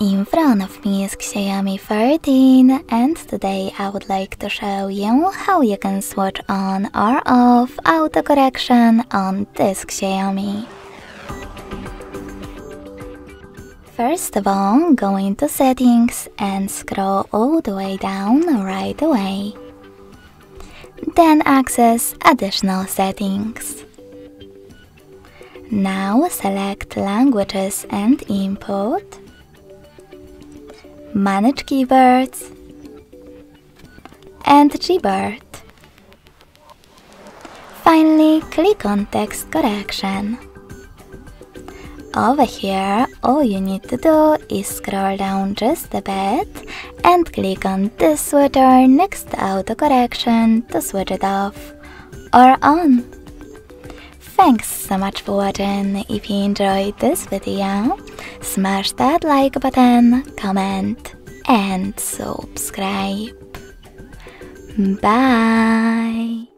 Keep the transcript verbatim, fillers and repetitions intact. In front of me is Xiaomi thirteen, and today I would like to show you how you can switch on or off autocorrection on this Xiaomi. First of all, go into settings and scroll all the way down right away. Then access additional settings. Now select languages and input, manage keywords, and Gbird. Finally, click on text correction. Over here, all you need to do is scroll down just a bit and click on this switcher next to autocorrection to switch it off or on. Thanks so much for watching. If you enjoyed this video, smash that like button, comment, and subscribe. Bye!